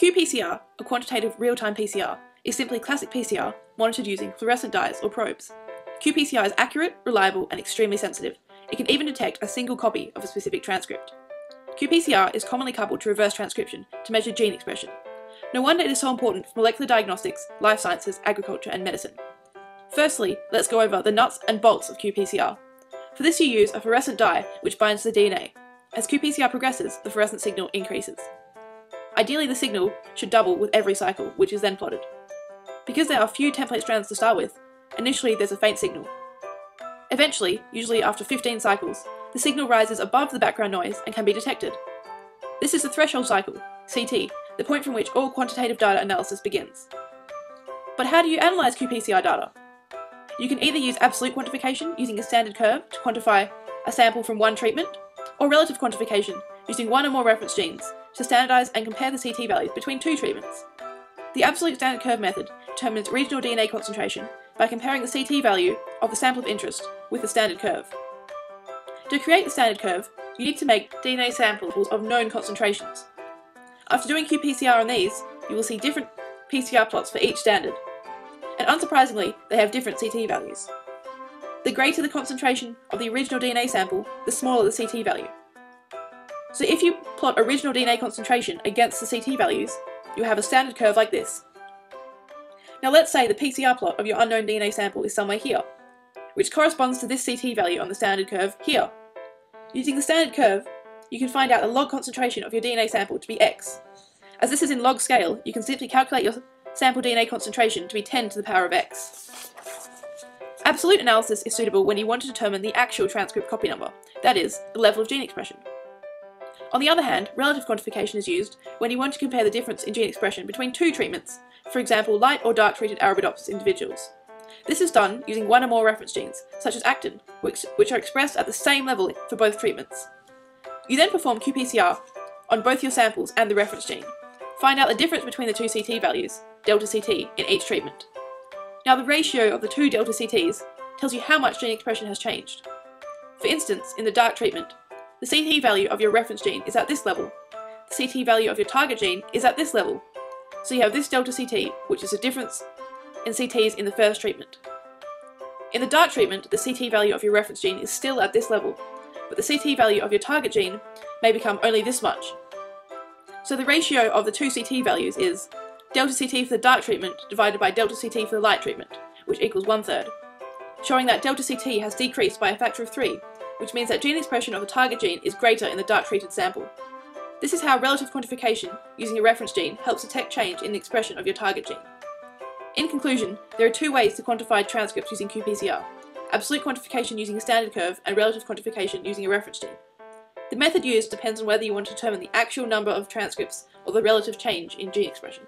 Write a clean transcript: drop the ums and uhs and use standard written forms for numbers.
qPCR, a quantitative real-time PCR, is simply classic PCR monitored using fluorescent dyes or probes. qPCR is accurate, reliable, and extremely sensitive. It can even detect a single copy of a specific transcript. qPCR is commonly coupled to reverse transcription to measure gene expression. No wonder it is so important for molecular diagnostics, life sciences, agriculture, and medicine. Firstly, let's go over the nuts and bolts of qPCR. For this you use a fluorescent dye which binds to the DNA. As qPCR progresses, the fluorescent signal increases. Ideally the signal should double with every cycle, which is then plotted. Because there are few template strands to start with, initially there's a faint signal. Eventually, usually after 15 cycles, the signal rises above the background noise and can be detected. This is the threshold cycle, Ct, the point from which all quantitative data analysis begins. But how do you analyse qPCR data? You can either use absolute quantification using a standard curve to quantify a sample from one treatment, or relative quantification using one or more reference genes to standardise and compare the Ct values between two treatments. The absolute standard curve method determines regional DNA concentration by comparing the Ct value of the sample of interest with the standard curve. To create the standard curve, you need to make DNA samples of known concentrations. After doing qPCR on these, you will see different PCR plots for each standard, and unsurprisingly, they have different Ct values. The greater the concentration of the original DNA sample, the smaller the Ct value. So if you plot original DNA concentration against the Ct values, you have a standard curve like this. Now let's say the PCR plot of your unknown DNA sample is somewhere here, which corresponds to this Ct value on the standard curve here. Using the standard curve, you can find out the log concentration of your DNA sample to be x. As this is in log scale, you can simply calculate your sample DNA concentration to be 10 to the power of x. Absolute analysis is suitable when you want to determine the actual transcript copy number, that is, the level of gene expression. On the other hand, relative quantification is used when you want to compare the difference in gene expression between two treatments, for example light or dark treated Arabidopsis individuals. This is done using one or more reference genes, such as actin, which are expressed at the same level for both treatments. You then perform qPCR on both your samples and the reference gene. Find out the difference between the two Ct values, delta Ct, in each treatment. Now the ratio of the two delta Cts tells you how much gene expression has changed. For instance, in the dark treatment, the Ct value of your reference gene is at this level. The Ct value of your target gene is at this level. So you have this delta Ct, which is the difference in Cts in the first treatment. In the dark treatment, the Ct value of your reference gene is still at this level, but the Ct value of your target gene may become only this much. So the ratio of the two Ct values is delta Ct for the dark treatment divided by delta Ct for the light treatment, which equals 1/3, showing that delta Ct has decreased by a factor of 3, which means that gene expression of the target gene is greater in the dark treated sample. This is how relative quantification using a reference gene helps detect change in the expression of your target gene. In conclusion, there are two ways to quantify transcripts using qPCR: absolute quantification using a standard curve and relative quantification using a reference gene. The method used depends on whether you want to determine the actual number of transcripts or the relative change in gene expression.